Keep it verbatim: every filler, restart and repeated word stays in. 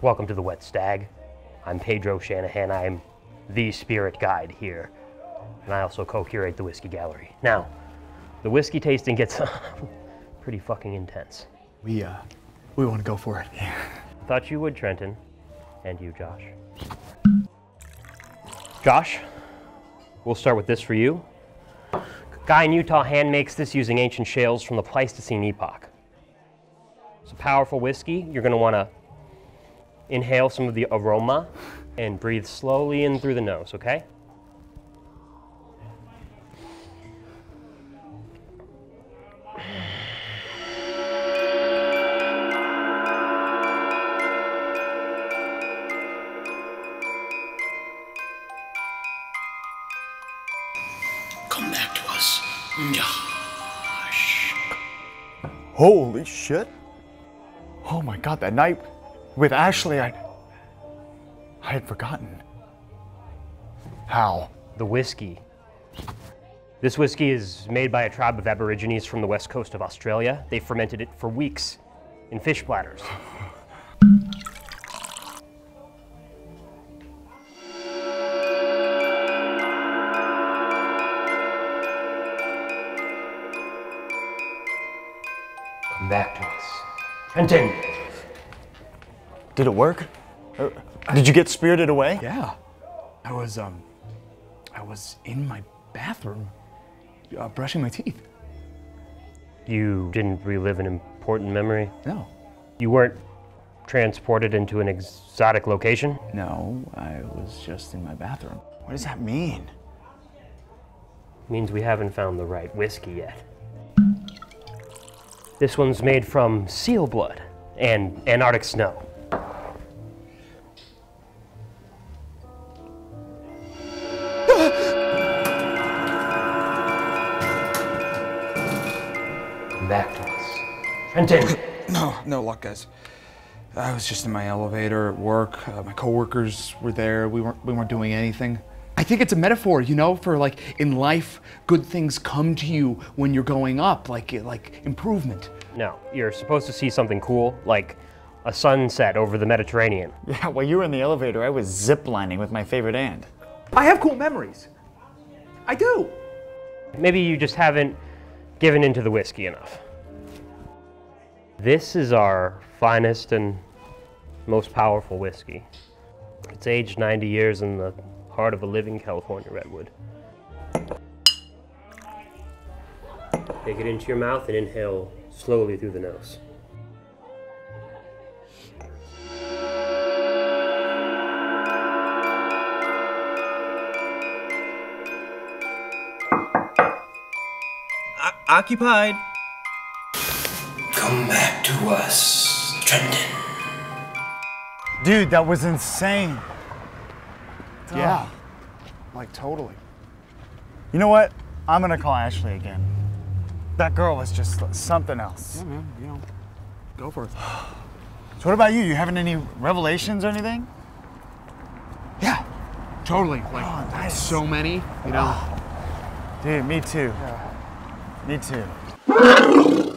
Welcome to The Wet Stag. I'm Pedro Shanahan. I'm the spirit guide here. And I also co-curate the Whiskey Gallery. Now, the whiskey tasting gets pretty fucking intense. We, uh, we want to go for it. Yeah. Thought you would, Trenton. And you, Josh. Josh, we'll start with this for you. A guy in Utah hand makes this using ancient shales from the Pleistocene epoch. It's a powerful whiskey. You're gonna wanna inhale some of the aroma and breathe slowly in through the nose, okay? Come back to us, Josh. Holy shit. Oh my God, that night with Ashley, I, I had forgotten. How? The whiskey. This whiskey is made by a tribe of Aborigines from the west coast of Australia. They fermented it for weeks in fish bladders. Come back to us. Quentin! Did it work? Did you get spirited away? Yeah. I was, um, I was in my bathroom, uh, brushing my teeth. You didn't relive an important memory? No. You weren't transported into an exotic location? No, I was just in my bathroom. What does that mean? It means we haven't found the right whiskey yet. This one's made from seal blood and Antarctic snow. Back to us. Trenton! No, no luck, guys. I was just in my elevator at work. Uh, my coworkers were there. We weren't, we weren't doing anything. I think it's a metaphor, you know, for like, in life, good things come to you when you're going up, like, like improvement. No, you're supposed to see something cool, like a sunset over the Mediterranean. Yeah, while you were in the elevator, I was ziplining with my favorite aunt. I have cool memories. I do. Maybe you just haven't given into the whiskey enough. This is our finest and most powerful whiskey. It's aged ninety years in the heart of a living California redwood. Take it into your mouth and inhale slowly through the nose. Occupied. Come back to us, Trenton. Dude, that was insane. Duh. Yeah, like totally. You know what? I'm gonna call Ashley again. That girl was just something else. Yeah, man, you know, go for it. So what about you? You having any revelations or anything? Yeah, totally. Like, oh, nice. So many, you know. Oh. Dude, me too. Yeah. Me too.